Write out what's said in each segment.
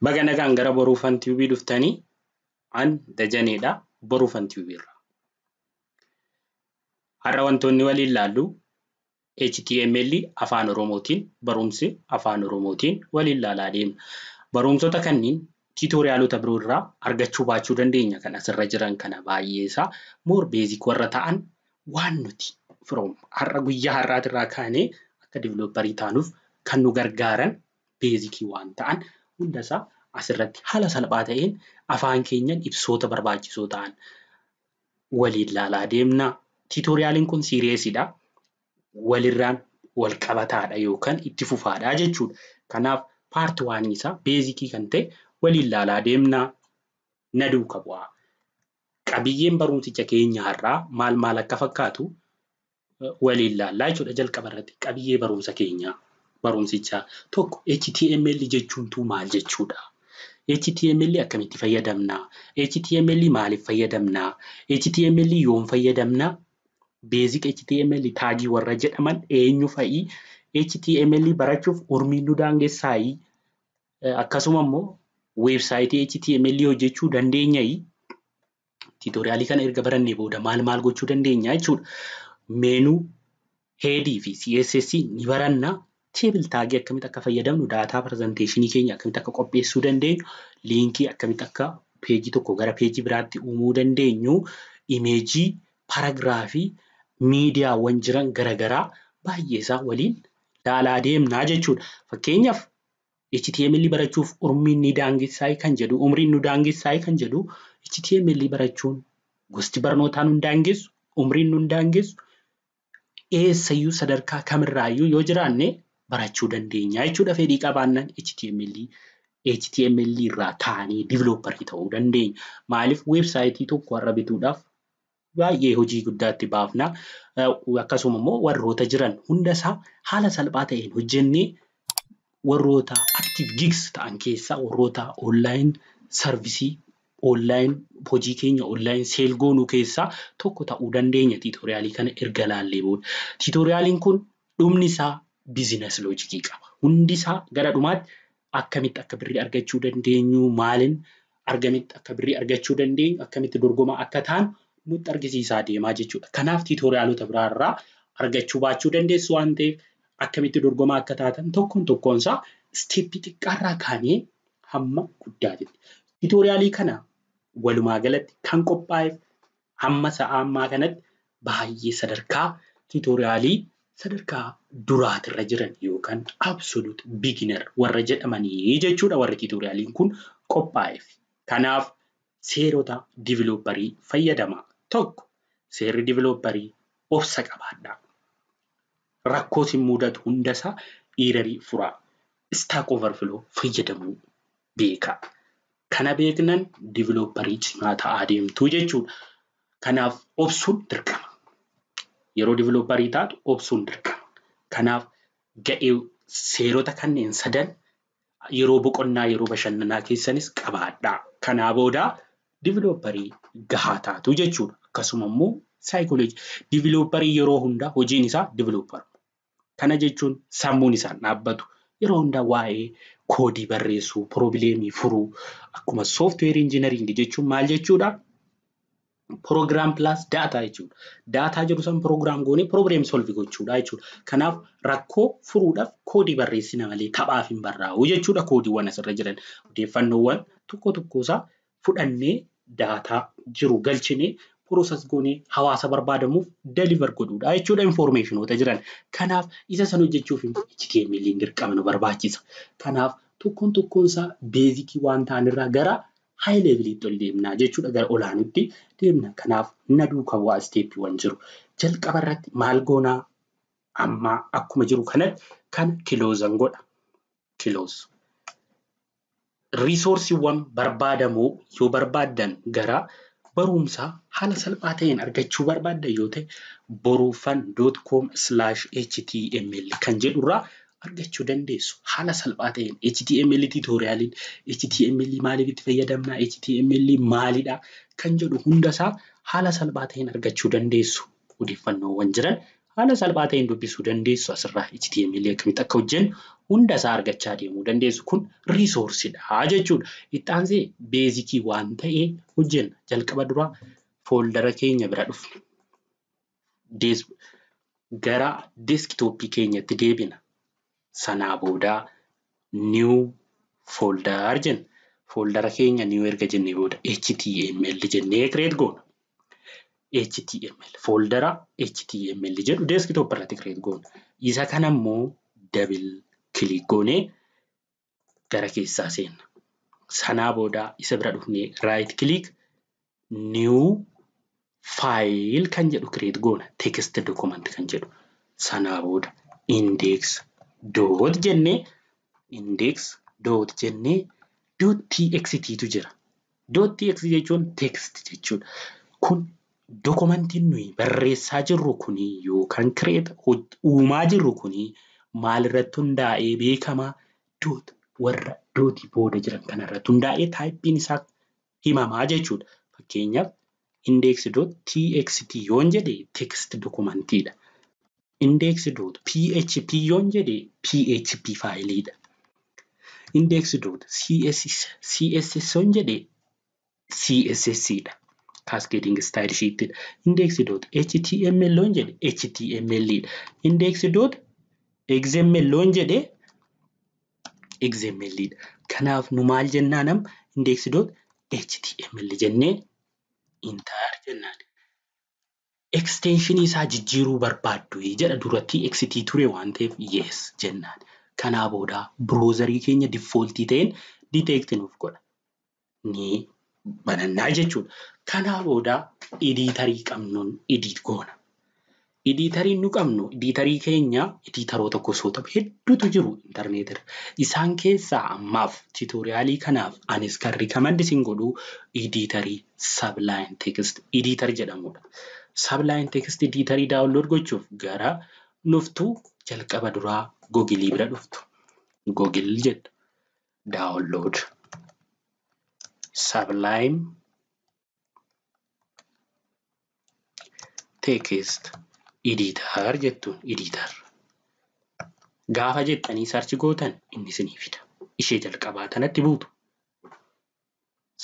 Baga nagaan gara borufan tv dhuftanii an dajaneedha borufan tv irra. Har'a wantoonni waliin laallu HTML afaan oromootiin barumsi afaan oromootiin waliin laalaa deema. Barumsota kanniin tutorialota biroo irraa argachuu baachuu dandeenya kan asirra jiran kana baay'ee isaa more basic warra ta'an waan nuti from har'a guyyaa har'aatirraa kaane akka developerii taanuuf kan nu gargaaran basic waan ta'an hundasa asirratti haala salphaa ta'een afaan keenyan ibsoota barbaachisoo ta'an waliin laalaa deemna. Tutorialiin kun seriousidha, walirraan walqabataadha yookaan itti fufaadha jechuudha. Kanaaf part 1 isa basicii kan ta'e waliin laalaa deemna. Na duukaa bu'aa qabiyyeen barumsicha keenya har'aa maal akka fakkaatu waliin laalaa jechuudha. Jalqaba irratti qabiyyee barumsa keenya barumsicha tokko HTML jechuuntu maal jechuudha? HTML akkamitti fayyadamna? HTML maaliif fayyadamna? HTML yoom fayyadamna? Basic HTML taagii warra jedhaman eenyu fa'i? HTML barachuuf urmiin nu daangessaa? Akkasuma immoo websaayitii HTML hojjechuu dandeenyaayi? Tutorialii kana erga barannee booda maal gochuu dandeenya jechuudha. Meenuu headii fi CSS ni baranna. Table tag akkamitti akka fayyadamnu data presentation keenya akkamitti akka qopheessuu dandeenyu, link akkamitti akka page tokko gara page biraatti uumuu dandeenyu, image, paragraph, media wan jiran garagara baay'ee isaa waliin laalaa deemna jechuudha. Fakkeenyaaf HTML barachuuf umriin ni daangessaa kan jedhu umriin nu daangessaa kan jedhu HTML barachuun gosti barnootaa nu daangessu, umriin nu daangessu, eessayyuu sadarkaa kamirraayyuu yoo jiraanne barachuu dandeenya jechuudha. Fedhii qabaannaan HTML irraa taanii developerii ta'uu dandeenya. Maaliif websaayitii tokko warra bituudhaaf baay'ee hojii guddaatti baafna. Akkasuma immoo warroota jiran hundasaa haala salphaa ta'een hojjennee warroota active gigs ta'an keessaa warroota online servicii online hojii keenya online sale goonuu keessaa tokko ta'uu dandeenya. Tutorialii kana erga laallee booda tutorialiin kun dhumni isaa business logic qaba. Hundi isaa gara dhumaatti akkamitti akka birrii argachuu dandeenyu, maalin argamitti akka birrii argachuu dandeenyu, akkamitti dorgomaa akka ta'an nutti argisiisaa deemaa jechuudha. Kanaaf tutorialota biraa irraa argachuu baachuu dandeessu waan ta'eef akkamitti dorgomaa akka taatan tokkoon isaa steppii xiqqaarraa kaanee hamma guddaatti. Tutorialii kana walumaa galatti kan qophaa'eef hamma sa'a ammaa kanatti baay'ee sadarkaa tutorialii sadarkaa duraati irra jiran yookaan absolute beginner warra jedhamanii jechuudha warri tutorialiin kun qophaa'eef. Kanaaf seerota developerii fayyadama. Tokko seerri developerii obsa qabaadha. Rakkoos hin mudatu hundasaa errorii furaa. Stack overflow fayyadamuu beeka. Kana beeknan developerii cimaa ta'aa deemtuu jechuudha. Kanaaf obsuun dirqama. Yeroo developerii taatu obsuun dirqama. Kanaaf ga'ee seerota kanneen sadan yeroo boqonnaa yeroo bashannanaa keessanis qabaadhaa. Kanaa booda developerii gahaa taatu jechuudha. Akkasuma immoo psychology developerii yeroo hundaa hojiin isaa developeruma. Kana jechuun sammuun isaan dhaabbatu. Yeroo hundaa waa'ee koodii barreessuu, probleemii furuu, akkuma software engineering jechuun maal jechuudha? Program plus data jechuudha. Data jedhu san program goone problem solve gochuudha jechuudha. Kanaaf rakkoo furuudhaaf koodii barreessina malee taphaaf hin barraa'u jechuudha. Koodiiwwan asirra jiran odeeffannoowwan tokko isaa fudhannee data jiru galchinee process goone hawaasa barbaadamuuf deliver godhuudha jechuudha informationoota jiran. Kanaaf isa san hojjechuuf HTML hin dirqama nu barbaachisa. Kanaaf tokkoon isaa beezikii waan ta'an irraa gara high leveliitti ol deemnaa jechuudha, gara olaanuutti deemna. Kanaaf na duukaa bu'aa steeppiiwwan jiru. Jalqaba irratti maal goonaa? Amma akkuma jiru kanatti kan kiloozan godha. Kilooz riisoorsiiwwan barbaadamoo yoo barbaaddan gara barumsa haala salphaa ta'een argachuu barbaadda yoo ta'e borufan.com/html kan jedhurraa argachuu dandeessu. Haala salphaa ta'een HTML tutorialiin HTML maaliif itti fayyadamna, HTML maalidha kan jedhu hundasaa haala salphaa ta'een argachuu dandeessu. Odeeffannoowwan jiran Ana salbaateen dubbisuu dandeessu asirraa HTML akkamitti akka hojjennu hundasaa argachaa deemuu dandeessu kun resource-dha jechuudha. Itti aansee beezikii waan ta'e hojjenna. Jalqaba dura foldera keenya bira dhufna. Gara desktop keenyatti deebina. Sanaa booda new folder argina. Foldera keenya new erga jennee booda HTML jennee create goona. HTML foldera HTML jedhu desktop irratti create goona. Isa kana immoo double click goone gara keessaa seenna. Sanaa booda isa bira dhufnee right click new file kan jedhu create goona. Text document kan jedhu. Sanaa booda index.jennee .txt tu jira. .txt jechuun text jechuudha. Kun documentin nuyi barreessaa jirru kun yookaan create uumaa jirru kun maal irratti hundaa'ee beekama warra dooti booda jiran kana irratti hundaa'ee taayipiin isaa himamaa jechuudha. Fakkeenyaaf index.txt yoon jedhe text documentidha. Index.php yoon jedhe php faayiliidha. Index.css yoon jedhe CSSidha. Cascading style sheet index.html loan jede html lead index.xml loan jede xml lead kanaaf nu maal jennaanam index.html jenne enter jennaan extension isaa jijjiiruu barbaaddu jedha duratti ext ture waan ta'eef yes jennaan kanaa booda browserii keenya default ta'een detect nuuf godha ni banannaa jechuudha. Kanaa booda editarii qabnuun edit goona. Editariin nu qabnu editarii keenya editaroota gosoota hedduutu jiru internet irra. Isaan keessaa ammaaf tutorialii kanaaf anis kan recommend isin godhu editarii Sublime Text Editor jedhamudha. Sublime Text Editor download gochuuf gara nuftu jalqaba duraa Google bira dhuftu. Google jedhu download Sublime Text Editor jettuun editor gaafa jettanii search gootan inni isinii fida. Ishee jalqabaa kanatti buutu.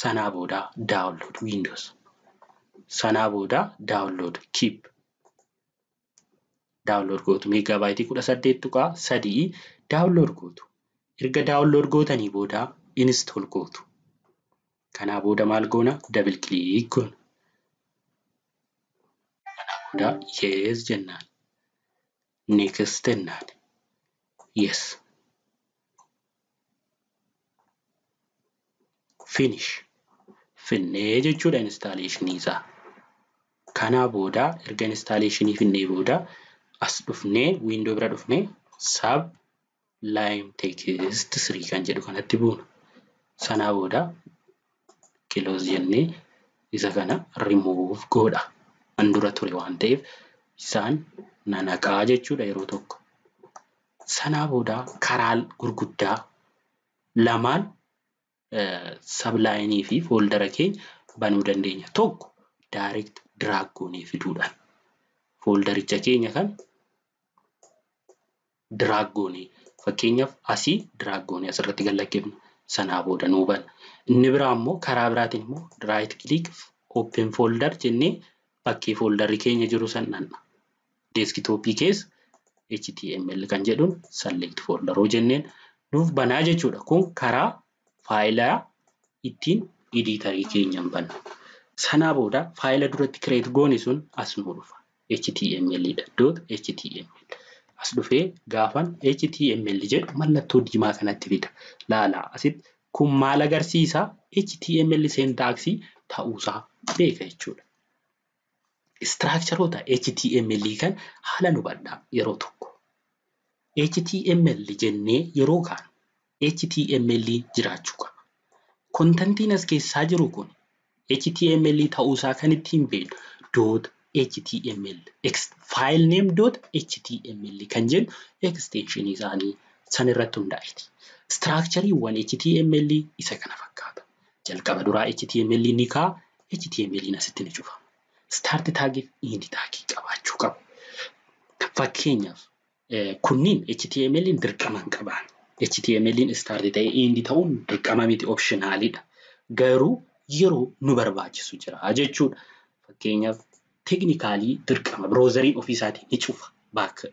Sanaa booda download Windows. Sanaa booda download Keep. Download gootu megabyte 18.3 download gootu. Erga download gootanii booda install gootu. Kanaa booda maal goona double click goona. Yes jennaan. Next jennaan. Yes. Finish. Finnee jechuudha installationii isaa. Kanaa booda erga installationii finnee booda as dhufnee window bira dhufnee Sublime Text 3 kan jedhu kanatti buuna. Sanaa booda close jennee isa kana remove godha. Andura ture waan ta'eef isaan nanaqaa jechuudha yeroo tokko. Sanaa booda karaa gurguddaa lamaan sublinee fi foldera keenya banuu dandeenya. Tokko direct drag goonee fiduudhaan foldericha keenya kan drag goonee fakkeenyaaf asii drag goonee asirratti galakkeefnu sanaa booda nuu bana. Inni biraa immoo karaa biraatiin immoo right click open folder jennee bakkee folderri keenya jiru sanadha. Desktop keessa HTML kan jedhuun select folder jenneen nuuf banaa jechuudha. Kun karaa faayilaa ittiin editarii keenyaan banna. Sanaa booda faayila duratti create goone sun as nu dhufa. HTML.html as dhufee gaafan HTML jedhu mallattoo diimaa kanatti fida. Laala asitti kun maal agarsiisa HTML syntaxii ta'uusaa beeka jechuudha. Structureota HTML kan haala nu baddaa yeroo tokko. HTML jennee yeroo kaan HTML jiraachuu qaba. Kontentiin as keessaa jiru kun HTML ta'uusaa kan ittiin beeknu .html file name .html kan jennu extension isaanii san irratti hundaa'eeti. Structureewwan HTML isa kana fakkaata. Jalqaba duraa HTML ni ka'a HTML asitti ni cufa. Start tag if end tag qabaachuu qabu. Fakkeenyaaf kunniin HTML in dirqama hin qaban. HTML in start ta'e indi ta'uun dirqama miti optionalidha. Garuu yeroo nu barbaachisu jira jechuudha. Fakkeenyaaf technically dirqama browseriin ofiisaatiin ni cufa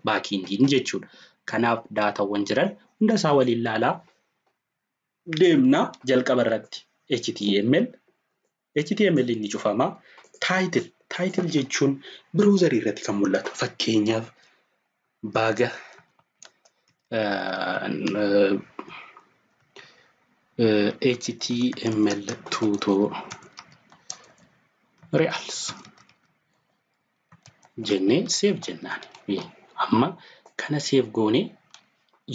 baakiin jechuudha. Kanaaf daataawwan jiran hunda isaa waliin ilaalaa deemna jalqaba irratti HTML ni cufama. Title jechuun browser irratti kan mul'atu fakkeenyaaf baga HTML tutorials jenne save jennaan amma kana save goone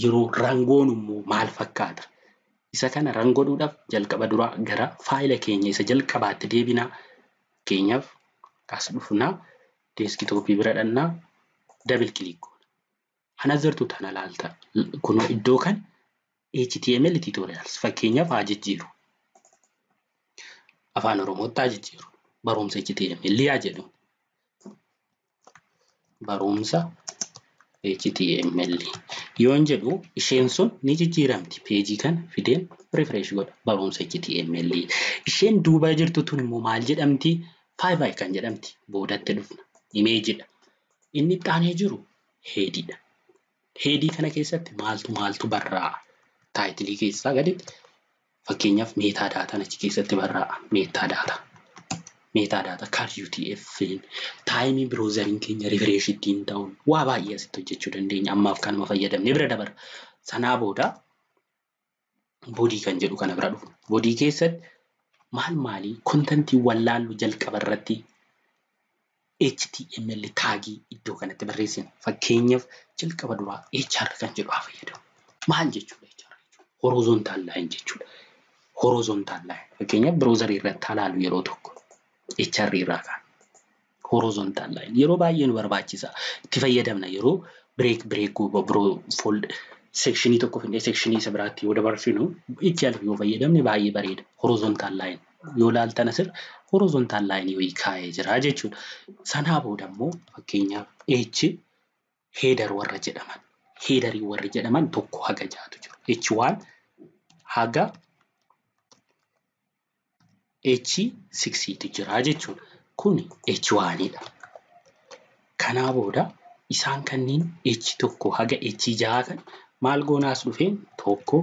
yeroo rangoon immoo maal fakkaata isa kana rangoodhaaf jalqaba dura gara faayila keenya isa jalqabaatti deebina keenyaaf Kasbufuna, desktop ibrat anna, double click on. Another tutana lalta. Kuno iddokan HTML tutorials. Fakkeenya faajijiru. Afaan Oromoo taajijiru. Barumsa HTML liya jedhu. Barumsa HTML. Yoon jedhu isheen sun ni jijjiiramti peejii kan fideen refresh godha. Barumsa HTML. Isheen duuba jirtu tun immoo maal jedhamti? Five icon jedhamti boodatti dhufna image dha inni taane jiru head dha head kana keessatti maaltu barraa title keessaa gaditti fakkeenyaaf meta data nachi keessatti barraa meta data card utf time browsering keenya refresh ittiin ta'un waa baay'ee sitti hojjechuu dandeenya ammaaf kanuma fayyadamne bira dabar sanaa booda body kan jedhu kana bira dhufna body keessatti Maal kontenti wallaalu jalqabarratti HTML taagi iddoo kanatti barreessin. Fakkeenyaaf jalqaba duraa HR kan jedhu fayyadamu. Maal jechuudha HR jechuudha? Horizontal line jechuudha. Horizontal line. Fakkeenyaaf browser irratti halaalu yeroo tokko HR irraa kan horizontal line yeroo baay'ee nu barbaachisa. Itti fayyadamna yeroo break go fold Sectionii tokko finnee sectionii isa biraatti yoo dabarsinu itti alfu yoo fayyadamne baay'ee bareeda. Horizontal line yoo laaltan asir horizontal line yoo kaa'ee jira jechuudha. Sanaa booda immoo fakkeenyaaf header warra jedhaman tokko haga jaatu jiru. H1 haga H6 jira jechuudha. Kun H1dha. Kanaa booda isaan kanniin H1 haga H6 kan Maal goonaas dhufeen tokko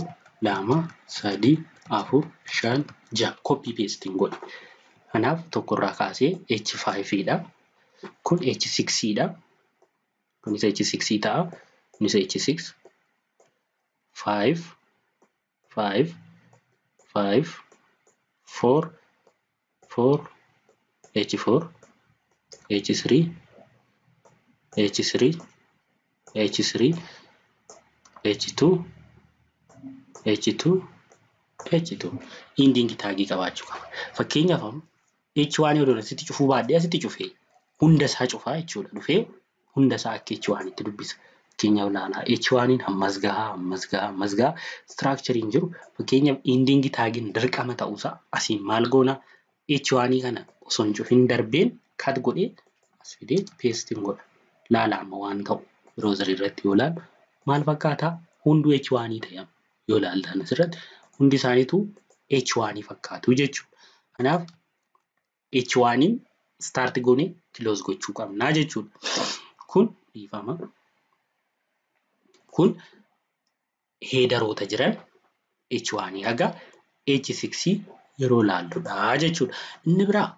lama sadii afur shan ja'a copy pasting godhe. Kanaaf tokkorraa kaasee H5dha. Kun H6dha. Kunis H6 ta'a. Kunis H6. 5 5 5 4 4 H4 H3 H3 H3 H2 indingi taagi qabaachuu qaba. Fakkeenyaaf H1 yoo dura sitti cufuu baadhee asitti cufee hunda isaa cufaa jechuudha dhufee hunda isaa akka H1 itti dubbisa. Fakkeenyaaf laalaa H1 ammas gahaa ammas gahaa structure hin jiru. Fakkeenyaaf indingi taagiin dirqama ta'uusaa asiin maal goona H1 kana osoo hin cufiin darbeen cut godhee as fidee paste hin godha. Laalaa amma waan ta'u browser irratti yoo laalu. Maal fakkaata hundu H1 ta'am yoo laaltan asirratti hundi isaaniitu H1 fakkaatu jechuudha. Kanaaf H1 start goone close gochuu qabna jechuudha. Kun dhiifama. Kun heederoota jiran H1 haga H6 yeroo laalludha jechuudha. Inni biraa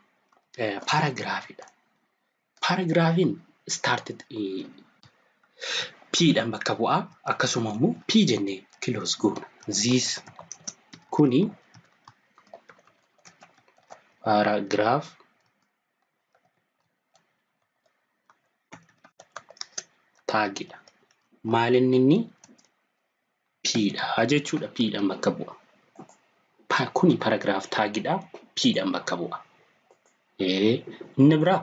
paragraafidha. Paragraafiin start P dan bakka bu'a akkasuma immoo P jennee close goona. This kuni paragraph taagidha. Maal inni P dha jechuudha. P dan bakka bu'a. Kuni paragraph taagidha. P dan bakka bu'a. Inni biraa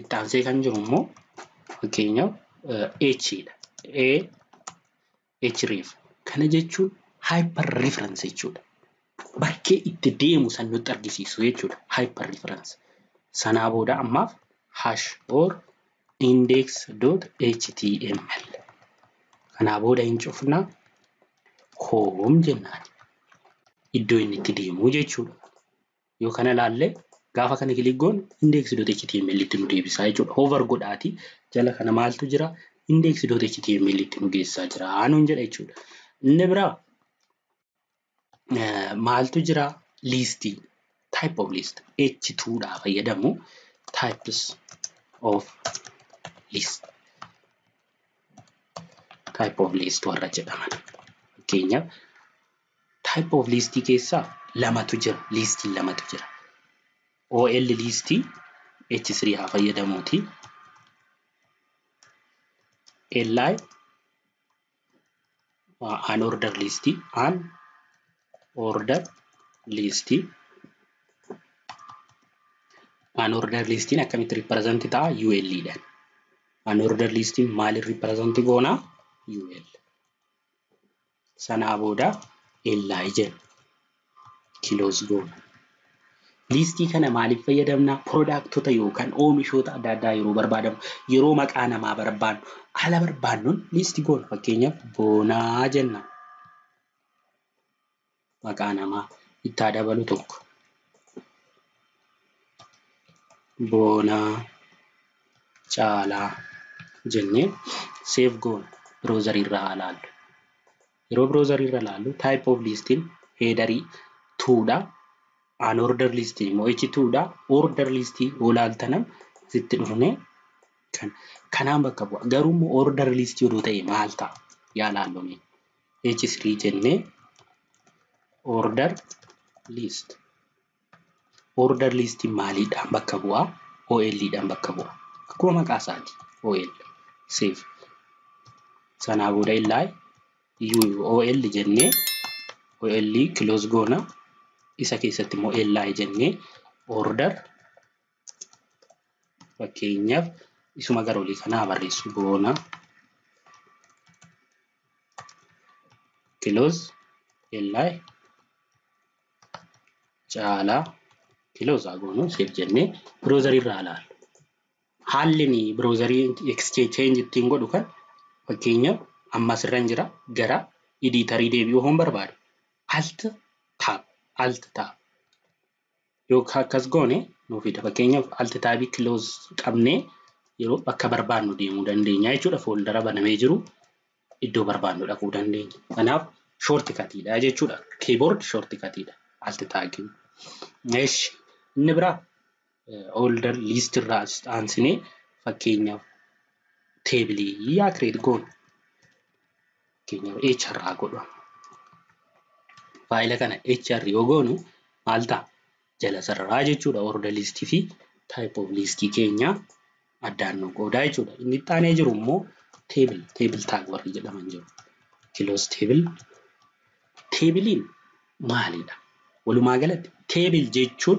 itti aansee kan jiru immoo fakkeenyaaf Href kana jechuun hyper reference jechuudha. Bakkee itti deemu san nutti argisiisu jechuudha hyper reference. Sanaa booda ammaaf hash or index.html. Kana booda hin cufna home jennaan. Iddoo inni itti deemu jechuudha. Yoo kana laalle gaafa kana kiligoon index.html itti nu deebisaa jechuudha. Hover godhaati jala kana maaltu jira? Index.html itti nu geessaa jira. Aanuun jedha jechuudha. Inni biraa maaltu jira? Listi, type of list. H2 dha fayyadamu types of list. Type of list warra jedhaman. Fakkeenyaaf type of list keessa lamatu jira, listi lamatu jira. OL listi H3 haa fayyadamuuti. LI unordered listi, unordered listi. Unordered listin akkamitti represent ta'a? UL dhaan. Unordered listin maal represent goona? UL. Sana booda LI jedha. Close goona. Listi kana maaliif fayyadamna? Productota yookaan oomishoota adda addaa yeroo barbaadamu, yeroo maqaa namaa barbaadnu, ala barbaadnuun listi goona. Fakkeenyaaf boonaa jenna. Maqaa namaa itti dabalu tokko. Bona chala jenne save goal browser irra lalu. Yero browser irra lalu type of listing headeri 2 da unordered listing mo h2 da order listi olaltanam sitti dhufne kanam bakka bu garum order listi yodo ta'e maalta ya lalu ni h3 jenne order list. Order list mali dhaan bakka bu'aa, OL dhaan bakka bu'aa. Akkuma maqaa isaati OL save. Sana booda illai OL jennee OL close goona. Isa keessatti immoo LI jennee order fakkeenyaaf isuma gara olii kana barreessu goona close LI chala close agono save jenne browser irra laal halli ni browser exchange ittiin godhu kan fakkeenyaaf amma sirran jira gara editor deebi'u hon barbaadu alt tab yoo kakas goone no fida fakkeenyaaf alt tab close qabne yeroo bakka barbaadnu deemu dandeenya jechuudha folder banamee jiru iddoo barbaadnu dhaquu dandeenya kanaaf shortcut dha jechuudha keyboard shortcut dha alt tab nesh nibra older list rust ansine fakkeenyaaf table ya create goal fakkeenyaaf hr godha file kana hr yogonu malta jala sarara jechuudha order list fi type of list keenya addaanno goda jechuudha inni taane jiru immoo table tag warri jedhaman jiru close table in maalidha walumaa galatti table jechuun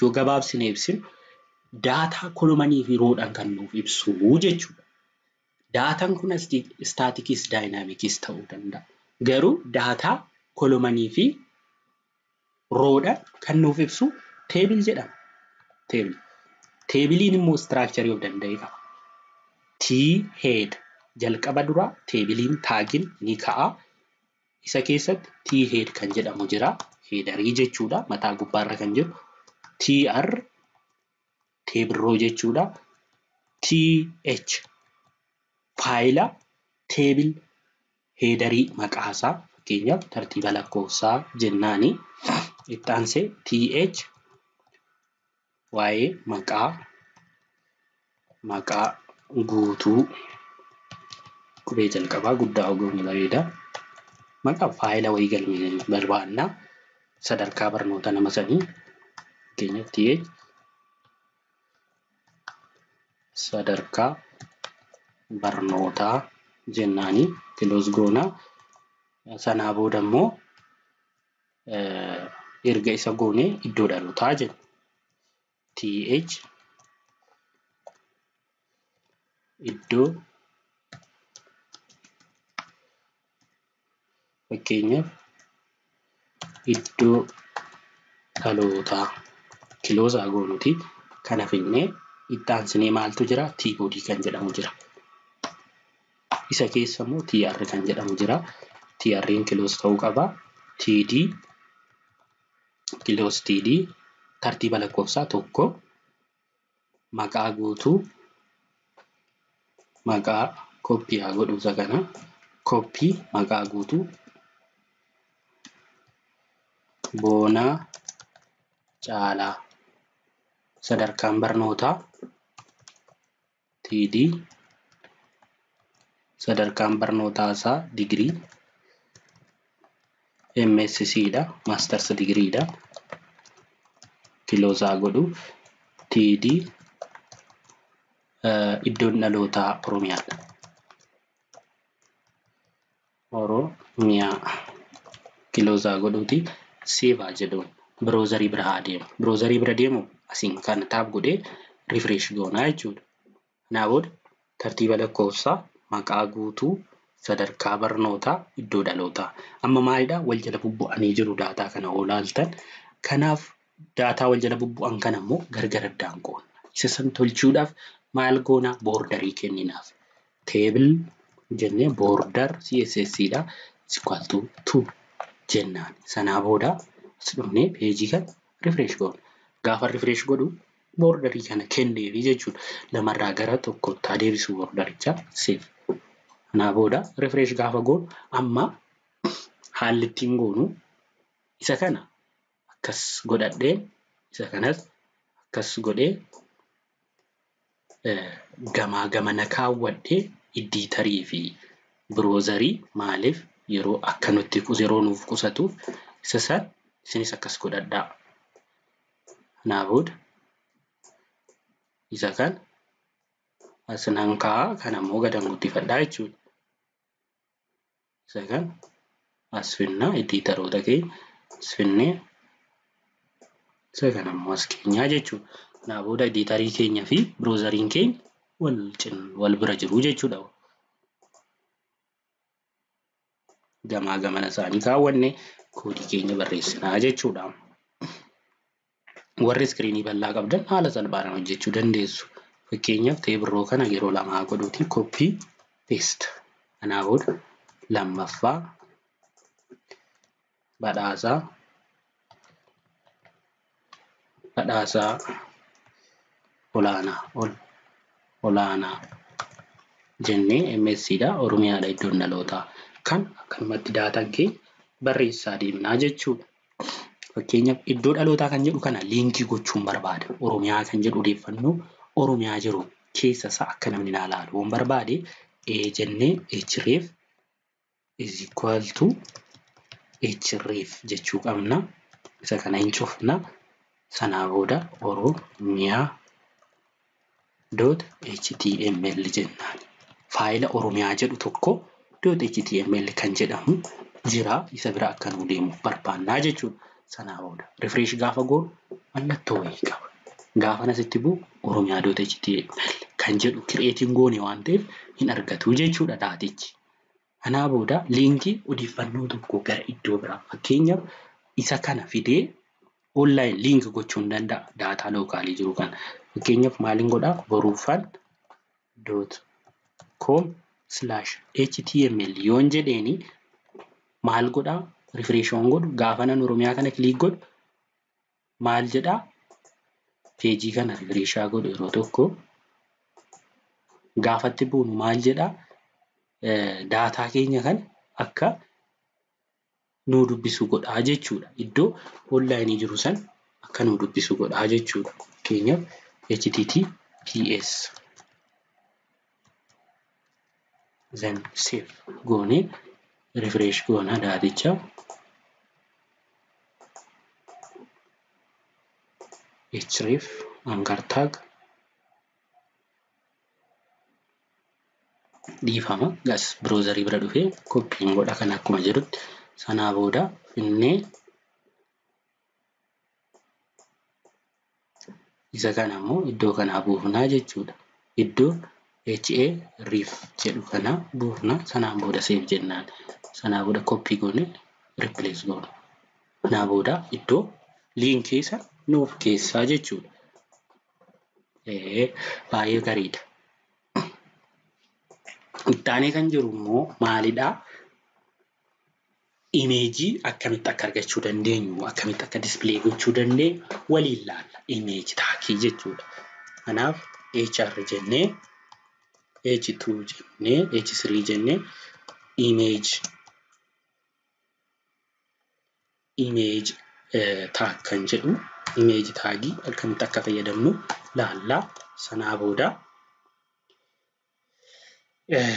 yoo gabaabsine ibsin daataa kolumanii fi roodhaan kan nuuf ibsu jechuudha. Daataan kun staticis dynamicis ta'uu danda'a. Garuu daataa kolumanii fi roodhaan kan nuuf ibsu table jedhama. Tableen immoo structure of danda'e qaba. T head jalqaba dura tableen taagin ni ka'a. Isa keessatti T head kan jedhamu jira. Headeri jechuudha mataa gubbaarra kan jiru tr table row jechuudha th file table headeri maqaasa fakkeenyaaf tartiiba lakkoofsaa jennaani ittaanse th waa'ee maqaa guutuu qubee jalqabaa guddaa ogoonni bareeda maqaa file wayii galmee barbaanna sadarkaa barnoota nama sanii fakkeenyaaf th sadarkaa barnootaa jennaani close goona sanaa booda immoo erga isa goone iddoo dhalootaa jenna th iddoo fakkeenyaaf iddoo dhaloota close agonuti kana finne Iddaansi ni maaltu jira? T boodii kan jedhamu jira. Isa keessa immoo TR kan jedhamu jira. TR'n kiloos ta'uu qaba. TD kiloos TD tartiiba lakkoofsaa tokko maqaa guutuu maqaa koppii haa godhuusa kana koppii maqaa guutuu Boonaa Caalaa sadarkaan barnootaa TD sadarkaan barnootaa isaa digrii MSc da masters degree da kiloos haa godhu TD iddoon dhalootaa Oromiyaadha Oromiyaa kiloos haa godhuuti save jedhuun browserii bira haa deemu browserii bira deemu asiin kan tab godhe refresh goonaa jechuudha kanaa booda tartiiba lakkoofsaa maqaa guutuu sadarkaa barnootaa iddoo dhalootaa amma maalidha wal jala bubbu'anii jiru daataa kana olaaltan kanaaf daataa wal jala bubbu'an kana immoo gargar addaan qoonna isa san tolchuudhaaf maal goona boordarii kenninaaf teebil jennee boordar CSS dha equal to 2 jennaan sanaa booda as dhumnee peejii kana refresh goona gaafa refresh godhu boordarii kana kenneef jechuudha lamarraa gara tokkotti haa deebisu boordaricha save na boda refresh gaafa goon amma haalli ittiin goonu isa kana akkas godhadhe isa kanas akkas godhe gamaa gamana kaawwadhe editorii fi browserii maalif yeroo akkanutti yeroo nuuf qusatuuf isa san isinis akkas godhadha na bod isa kan asananka kana moga dangutti fadhaa jechuudha Second, asfinna editaro dake asfinne second maski nya jechu na boda editari kenya fi browserin ken wal bira jiru jechu dawo gama gamana sani ka wanne kodi kenya barresna jechu da warri screen iballa qabdan hala salbara no jechu dandesu fakkeenya tebro kana gero lama goduti copy paste ana bod Lammaffaa badhaasaa olaanaa jennee MSc dha Oromiyaadha iddoon dhalootaa kan akkanumatti daataan keenya barreessaa deemnaa jechuudha. Fakkeenyaaf iddoo dhalootaa kan jedhu kana liinkii gochuun barbaada. Oromiyaa kan jedhu odeeffannoo Oromiyaa jiru keessa isaa akka namni ilaalu waan barbaade jennee href is equal to href jechuu qabna isa kana hin cufna sanaa booda oromiyaa.html jennaan faayila oromiyaa jedhu tokko .html kan jedhamu jira isa bira akka nu deemu barbaannaa jechuudha sanaa booda refresh gaafa goon mallattoo wayii qaba gaafa nasitti buu oromiyaa.html kan jedhu creating goone waan ta'eef hin argatu jechuudha daatichi Kanaa booda liinkii odeeffannoo tokko gara iddoo biraa fakkeenyaaf isa kana fidee online liink gochuu hin danda'a daataa lookaalii jiru kana fakkeenyaaf maaliin godhaa borufan.com/html yoon jedheeni maal godhaa refresh on godhu gaafa nan oromiyaa kana click godhu maal jedhaa peejii kana refresh haa godhu yeroo tokko gaafatti bu'u maal jedhaa daataa keenya kan akka nu dubbisu godhaa jechuudha iddoo online jiru san akka nu dubbisu godhaa jechuudha keenyaaf https then save goone refresh goona daaticha href anchor tag diifama gas browserii bira dhufee copy godha kan akkuma jirutti sanaa booda finnee isa kana immoo iddoo kana buufnaa jechuudha iddoo href jedhu kana buufnaa sanaa booda save jennaan sanaa booda copy goone replace goone sanaa booda iddoo liinkii isa nuuf keessaa jechuudha baay'ee gariidha. Ittaanii kan jiru immoo maalidha? Image akkamitti akka argachuu dandeenyu, akkamitti akka display gochuu dandeenyu waliin laalla image taakii jechuudha. Kanaaf HR jennee, H2 jennee, H3 jennee image taag kan jedhu, image taagii akkamitti akka fayyadamnu laalla. Sanaa booda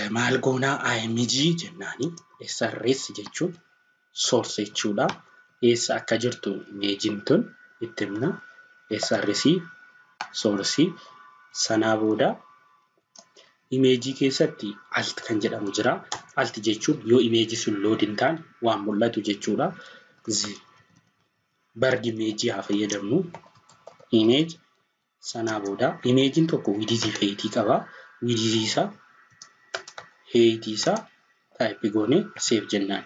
maal goonaa img jennaani srs jechuun source jechuudha. Eessa akka jirtu image'n tun ittimna srs source. Sanaa booda image keessatti alt kan jedhamu jira. Alt jechuun yoo image sun loadin taan waan mul'atu jechuudha. Barg image haa fayyadamnu image. Sanaa booda image'n tokko widizii fi heitii qaba. Widizii isaa heitii isaa type goone save jennaani.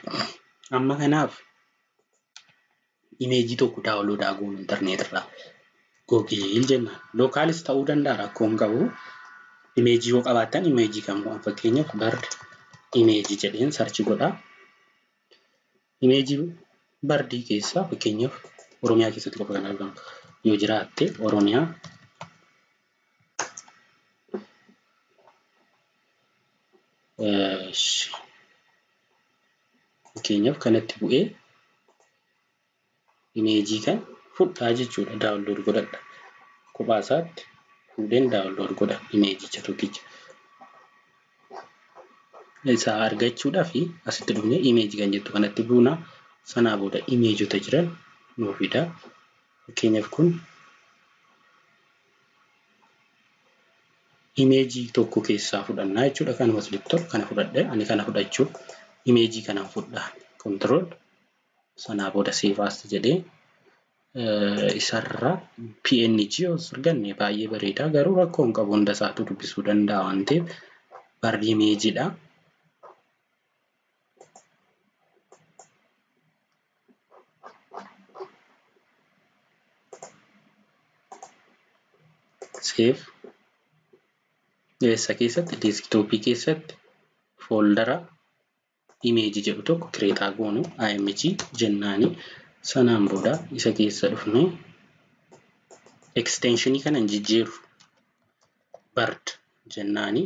Amma kanaaf image tokko download goon internet irraa google jenna. Locals ta'uu danda'a rakkoon qabu. Image yoo qabaatan image kan waan fakkeenyaaf bird image jedheen search godha. Image bird keessa fakkeenyaaf Oromiyaa keessatti qofa kan argamu yoo jiraatte Oromiyaa fakkeenyaaf kanatti bu'ee image kan fudhaa jechuudha. Download godhadha kophaa isaatti fuudheen download godha image tokkicha isa argachuudhaa fi asitti dhufnee image kan jettu kanatti buuna. Sanaa booda image'ota jiran nuu fida. Fakkeenyaaf kun image tokko keessaa fudhannaa jechuudha. Kanuma selector kana fudhadhe ani kana fudhachuu image kana fudhaa control. Sanaa booda save as jedhee isarra png osirganne baay'ee bareeda. Garuu rakkoon qabu hunda isaatu dubbisuu danda'a waan ta'eef barri image'dha. Save. Eessa keessatti desktop keessatti foldera image jedhu tokko create goonu img jennaani. Sanaan booda isa keessa dhufnee extension kanan jijjiiru bird jennaani.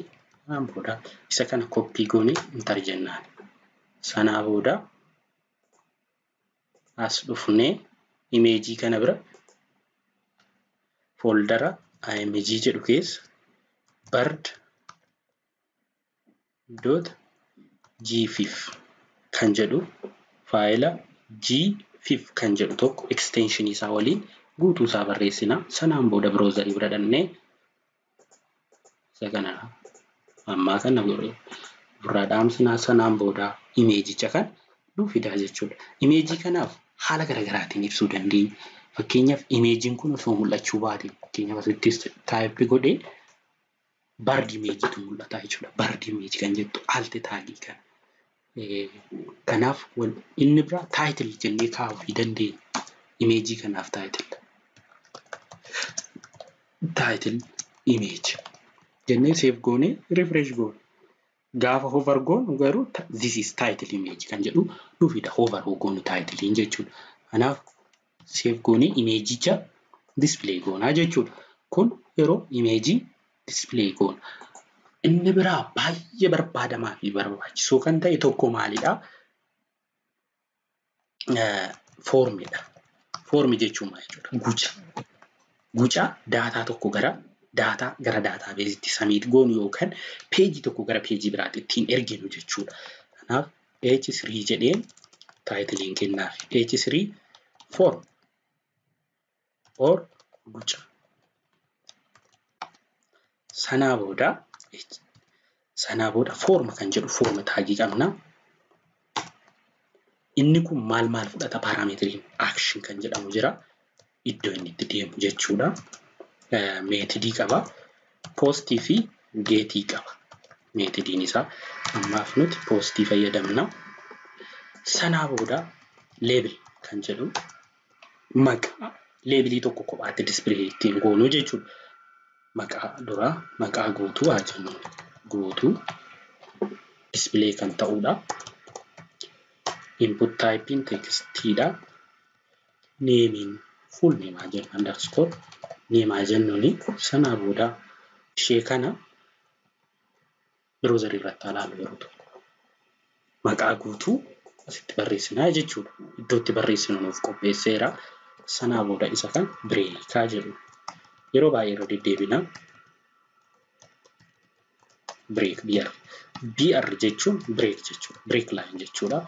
Sanaan booda isa kana copy goone enter jennaani. Sanaa booda as dhufnee image kana bira foldera img jedhu keessa bird.gif kan jedhu faayila gif kan jedhu tokko extension isaa waliin guutuu isaa barreessina. Sanaan booda browser bira dhannee isa kana ammaa kana gurraa dhaamsina. Sanaan booda image'icha kan nu fidaa jechuudha. Image kanaaf haala garaagaraatiin ibsuu dandeenya. Fakkeenyaaf image'n kun osoo mul'achuu baate fakkeenyaaf asittis type godhee bird image tu mul'ata jechuudha. Bird image kan jettu alt taagii kan. Kanaaf inni bira title jennee kaa'uu fi dandeenya. Image kanaaf title. Title image jennee save goone refresh goone. Gaafa hover goonu garuu this is title image kan jedhu nu fida. Hover goonu title jechuudha. Kanaaf save goone image'icha display goona jechuudha. Kun yeroo image display goon inni biraa baay'ee barbaadamaa fi barbaachisoo kan ta'e tokko maalidha? Formidha. Formi jechuun maal jechuudha? Guca. Guca daataa tokko gara daataa beesitti samiit goonu yookaan peejii tokko gara peejii biraatti ittiin erginu jechuudha. Kanaaf H3 jedheen taayitiliin kennaaf. H3 form or guca. Sanaa booda forma kan jedhu forma taagii qabna. Inni kun maal fudhata parameteriin action kan jedhamu jira. Iddoo inni itti deemu jechuudha. Methodii qaba. Postii fi geetii qaba. Methodiin isaa ammaaf nuti postii fayyadamna. Sanaa booda label kan jedhu maqaa labelii tokko kophaatti display ittiin goonu jechuudha. maka dura maka guutuu haa jennu guutuu display kan ta'udha. Input typing text da naming full name ajen underscore name ajen nuni sana boda shekana browser irratti alalu yerutu maqaa guutuu asitti barreessina jechuudha iddootti barreessinuuf qopheesseera sana boda isa kan braille ka jedhu yeroo baay'ee rodi deebina break br jechuun break jechuudha break line jechuudha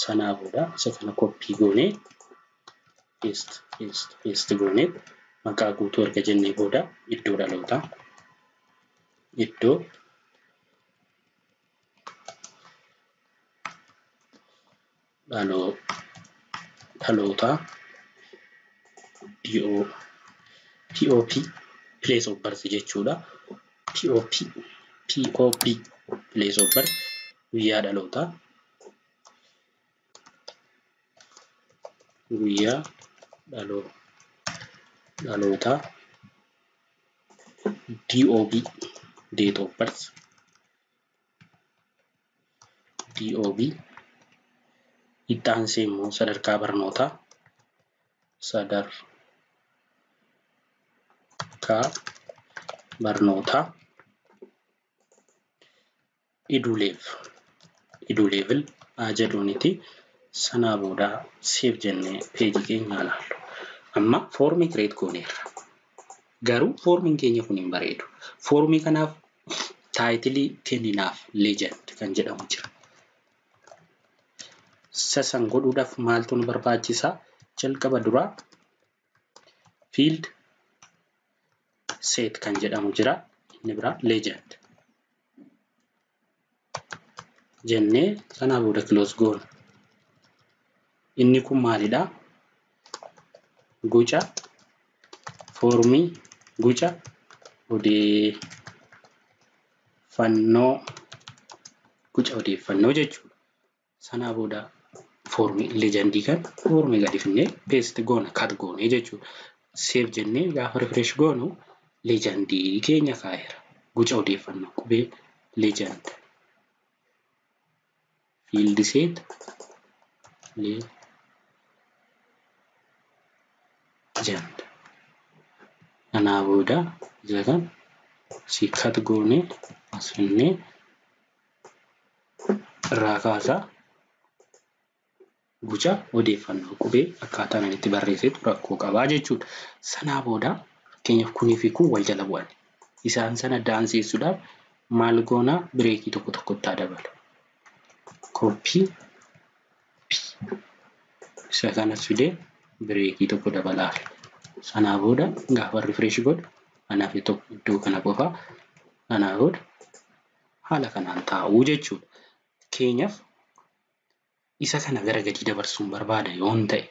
sana boda isa kana copy goone paste goone maqaa guutuu erga jennee booda iddoodha loota iddoo dhaloota pop place of birth jechuudha pop place of birth guyyaa dhaloota guyyaa dhaloota DOB date of birth DOB itti aansee immoo sadarkaa barnootaa edulevel edulevel jedhuuniti sana booda save jennee page keenya ilaalla. Amma formi create gooneerra garu formin keenya kun hin bareedu formi kanaaf title kenninaaf legend kan jedhamu jira sasan godhuudhaaf maaltu nu barbaachisa jalqaba dura field set kan jedhamu jira inni bira legend jenne sana booda close goal inni kun maalidha gucha formi gucha odeeffannoo jechuudha sana booda formi legendii kan formi gadi finne paste goona cut goone jechuudha save jenne gaafa refresh goonu legendii keenya kaa'eera gucha odeeffannoo qubee legend field set legend ana boda jagan sikat gone asinne rakasa gucha odefanno kube akata nanitti barreesse rakko qaba jechuudha sana boda kenya kunifi ku wal jala bu'an isaan sana dance suda mal gona break tokko tokko tadabal copy isaan sude break itu pada balah sana boda gaafa refresh god ana fitok do kana bofa ana god hala kana ta'u jechuudha keenyaf isa kana gara gadi dabarsuun barbaada yoon ta'e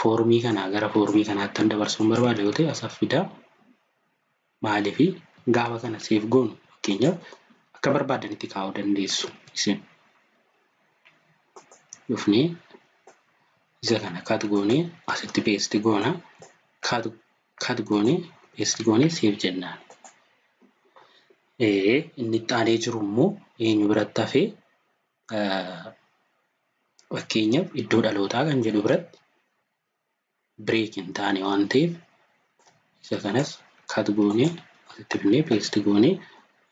formii kana gara formii kanaatti an dabarsuun barbaada yoo ta'e asafida maalifi gaafa kana save goon keenyaf akka barbaadanitti kaa'uu dandeessu isin yofni Zakana katgoni asitti paste goona katgoni paste goone save jennaan inni taale jirummo eenyu biratta fe wakeenya iddoo dhaloota kan jedhu biratti break in taane waan ta'eef zakanas katgoni asitti binne paste goone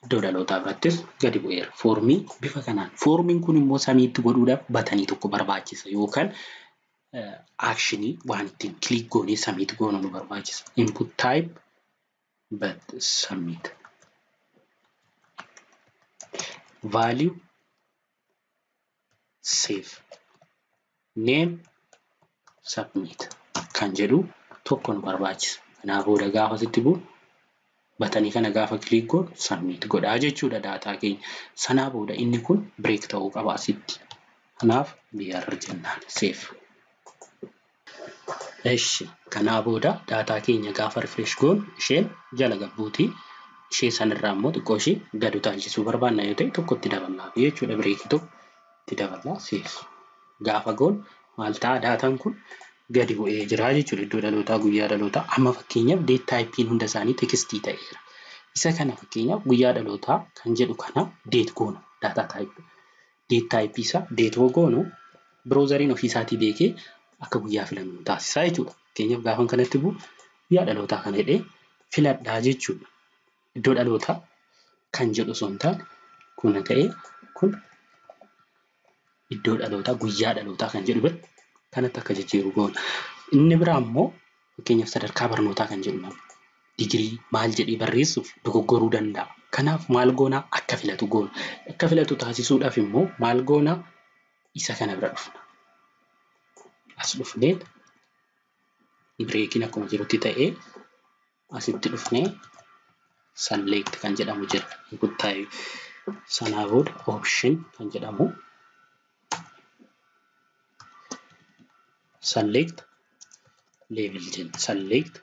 iddoo dhaloota birattis gadi bu'eera formii bifa kanaan formiin kun immoo samiitti godhuudhaaf batanii tokko barbaachisa yookaan actually one thing click go ni submit go no barbaachisa input type but submit value save name submit kan jedhu tokko no barbaachisa ana booda gaafa sittibu batani kana gaafa click go submit godha jechuudha data keenya sana booda inni kun break ta'uu qaba asitti kanaaf br jennaan save Eshi kana boda data keenya gaafa refresh goon isheen jala gabbuuti ishee sanirraa immoo xiqqoo ishee gad utaalchisuu barbaanna yoo ta'e tokkotti daballaa jechuudha bireekii tokkotti daballaa seef gaafa goon maal ta'a daataan kun gadi bu'ee jira jechuudha iddoo dhalootaa guyyaa dhalootaa amma fakkeenyaaf date typein hunda isaanii tekstii ta'eera Isa kana fakkeenya guyyaa dhaloota kan jedhu kana date goona data type date type isa date goonu browseriin ofiisaatii beekee akka guyyaa filamu taasisaa jechuudha. Keenyaaf gaafan kanatti bu guyyaa dhaloota kan jedhee filadhaa jechuudha. Iddoo dhaloota kan jedhu sontaan kun ta'e kun iddoo dhaloota guyyaa dhaloota kan jedhu bir kanatti akka jijjiiru goona. Inni biraa immoo fakkeenyaaf sadarkaa barnootaa kan jedhu Degree maal jedhi barreessuuf dogoggoruu danda'a. Kanaaf maal goona akka filatu goona. Akka filatu taasisuudhaaf immoo maal goona isa kana bira dhufna. As dhufnee breakin akkuma jirutti ta'ee asitti dhufnee select kan jedhamu jira. Input type sanaa booda option kan jedhamu select label jedha select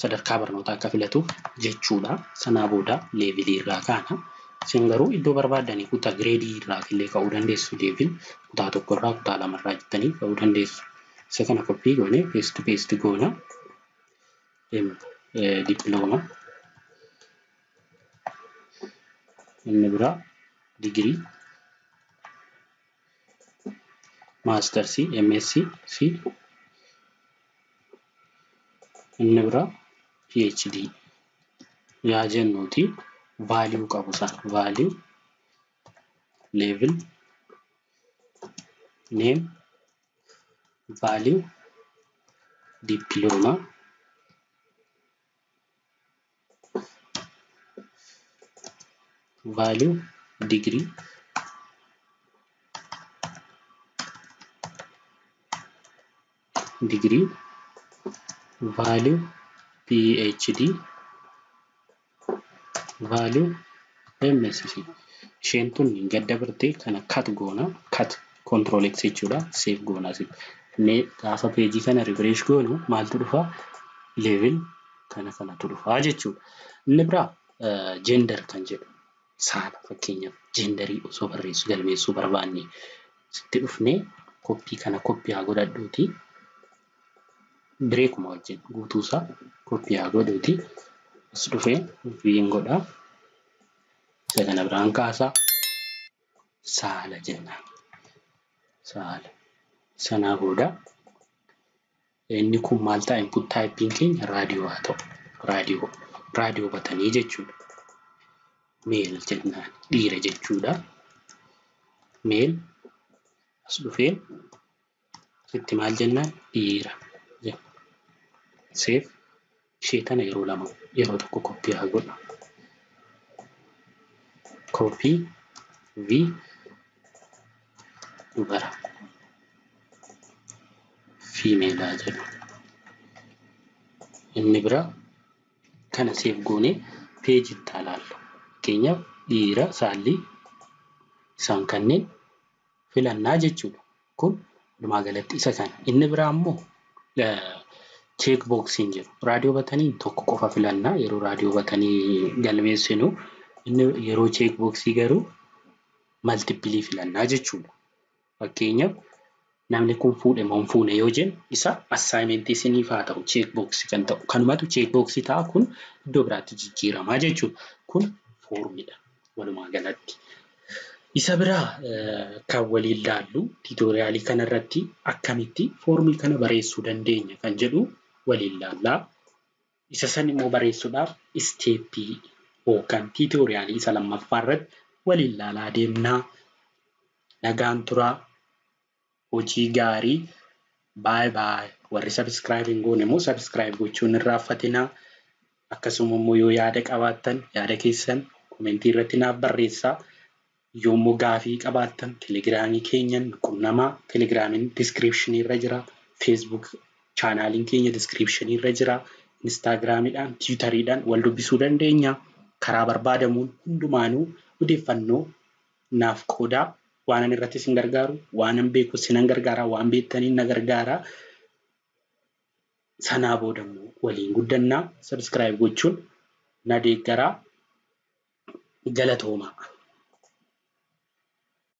sadarkaa barnootaa akka filatu jechuudha. Sanaa booda leevilii irraa kaana isin garuu iddoo barbaadanii kutaa gireedii irraa illee ka'uu dandeessu. Leevil kutaa tokko irraa kutaa lama irraa jettanii ka'uu dandeessu. Isa kana koppii goonee paste goona. Dippiloomaa inni biraa digirii maastersii MSc fi inni biraa PhD yaa jennuuti value qabu sana value level name value diploma value degree value PhD value MSc shentun gaddabartee kana cut goona cut control x jechuudha save goona sit ne gaafa page kana refresh goonu maaltu dhufa level kana sanatu dhufa jechuudha. Inni bira gender kan jedhu saala fakkeenyaaf genderii osoo barreessu galmeessuu barbaanne sitti dhufne copy kana copy haa godhadhuuti Break margin guutuu isaa copy haa godhuuti as dhufee viin godha isa kana biraan kaasaa saala jenna saala sanaa booda inni kun maal ta'a input typing keenya raadiyoo haa ta'u raadiyoo batanii jechuudha. Meel jennaan dhiira jechuudha. Meel as dhufee sitti maal jennaan dhiira Save sheetana yeroo lama yeroo tokko copy haa godhu copy v dubara female jedhu inni bira kana save goone page itti ilaallu keenyaaf dhiira saalli isaan kanneen filannaa jechuudha. Kun dhumaa galatti isa kana inni biraa immoo checkbox in jiru raadiyoo batanii tokko qofa filannaa yeroo raadiyoo batanii galmeessinu inni yeroo checkboxii garuu multiple filannaa jechuudha. Fakkeenyaaf namni kun fuudhe moo fuune yoo jennu isa assignment isiniif haa ta'u checkbox kan ta'u kanumatu checkboxii ta'a kun iddoo biraatti jijjiiramaa jechuudha. Kun foormidha walumaa galatti. Isa biraa kan waliin laallu tiitoriyaalii kanarratti akkamitti foormii kana bareessuu dandeenya kan jedhu waliin laallaa. Isa san immoo bareessuudhaaf isteeppii yookaan tiitoriyaalii isa lammaffaa irratti waliin laalaa deemnaa. Nagaan turaa hojii gaarii baay baay warri sabiskiraayib hin goone immoo sabiskiraayib gochuun irraa affatinaa. Akkasuma immoo yoo yaada qabaattan yaada keessan komentii irratti naaf barreessaa. Yommuu gaafii qabaattan telegiraamii keenyan quunnamaa telegiraamiin description irra jira facebook chaanaliin keenya description irra jira instagraamiidhaan twitteriidhaan wal dubbisuu dandeenya. Karaa barbaadamuun hundumaanuu odeeffannoo naaf qoodaa waanan irratti sin gargaaru waanan beeku sinan gargaara waan beektaniin na gargaara. Sanaa booda immoo waliin guddannaa subscribe gochuun na deeggaraa galatooma.